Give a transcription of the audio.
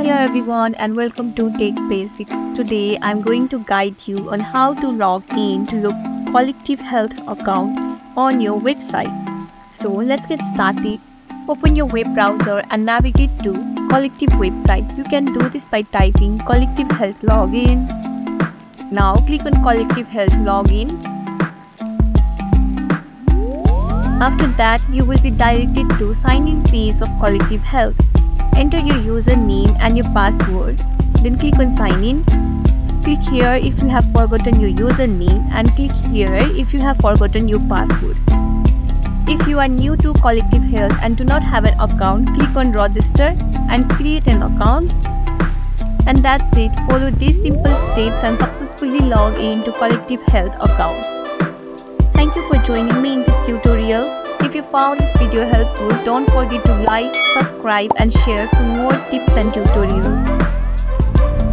Hello everyone and welcome to Tech Basic. Today I'm going to guide you on how to log in to look Collective Health account on your website. So let's get started. Open your web browser and navigate to Collective website. You can do this by typing Collective Health login. Now click on Collective Health login. After that, you will be directed to sign in page of Collective Health. Enter your username and your password, then click on sign in. Click here if you have forgotten your username and click here if you have forgotten your password. If you are new to Collective Health and do not have an account, click on register and create an account. And that's it. Follow these simple steps and successfully log in to Collective Health account. Thank you for joining me in this tutorial. If you found this video helpful, don't forget to like, subscribe and share for more tips and tutorials.